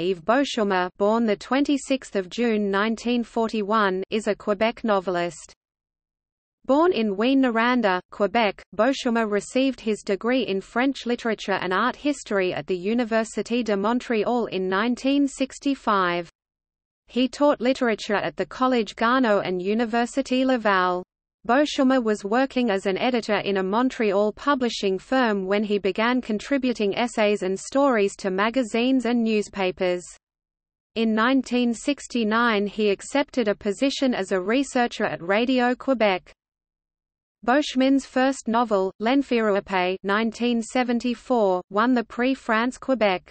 Yves Beauchemin, born the 26th of June 1941, is a Quebec novelist. Born in Rouyn-Noranda, Quebec, Beauchemin received his degree in French literature and art history at the Université de Montréal in 1965. He taught literature at the Collège Garneau and Université Laval. Beauchemin was working as an editor in a Montreal publishing firm when he began contributing essays and stories to magazines and newspapers. In 1969 he accepted a position as a researcher at Radio-Québec. Beauchemin's first novel, L'Enfirouapé, 1974, won the Prix France-Québec.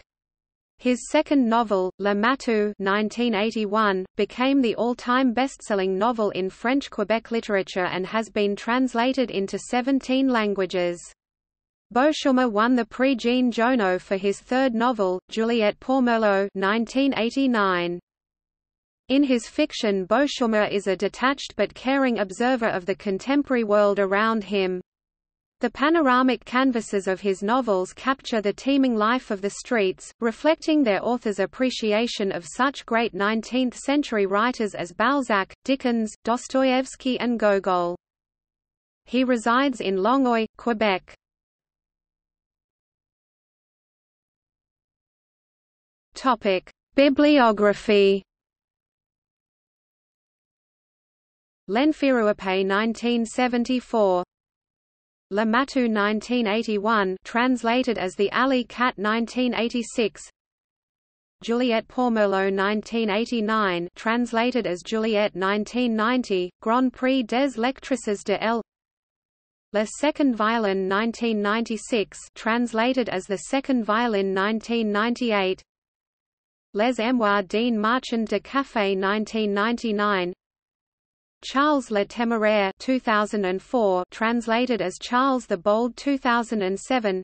His second novel, Le Matou, 1981, became the all-time best-selling novel in French Quebec literature and has been translated into 17 languages. Beauchemin won the Prix Jean Giono for his third novel, Juliette Pomerleau, 1989. In his fiction, Beauchemin is a detached but caring observer of the contemporary world around him. The panoramic canvases of his novels capture the teeming life of the streets, reflecting their author's appreciation of such great 19th-century writers as Balzac, Dickens, Dostoevsky and Gogol. He resides in Longueuil, Quebec. Bibliography. L'Enfirouapé 1974. Le Matou 1981, translated as The Alley Cat 1986. Juliette Pomerleau 1989, translated as Juliette 1990, Grand Prix des Lectrices de L. Le Second Violin 1996, translated as The Second Violin 1998. Les Mémoires d'un Marchand de Café 1999. Charles le Téméraire 2004, translated as Charles the Bold 2007.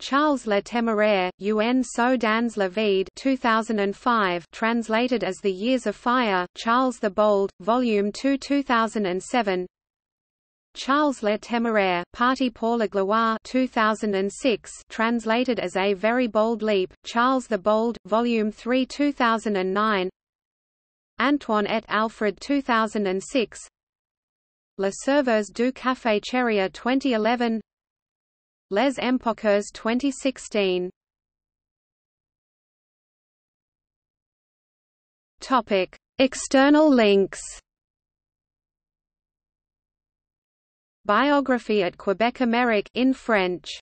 Charles le Téméraire, Un Saut Dans La Vie 2005, translated as The Years of Fire, Charles the Bold, Volume 2 2007. Charles le Téméraire, Parti pour la gloire 2006, translated as A Very Bold Leap, Charles the Bold, Volume 3 2009. Antoine et Alfred 2006. Les Serveurs du Café Cherrier 2011. Les Empoqueurs 2016. Topic: External links. Biography at Quebec Amérique in French.